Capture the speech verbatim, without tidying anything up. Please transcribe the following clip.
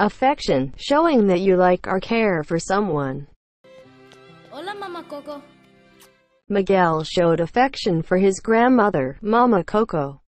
Affection, showing that you like or care for someone. Hola, Mama Coco. Miguel showed affection for his grandmother, Mama Coco.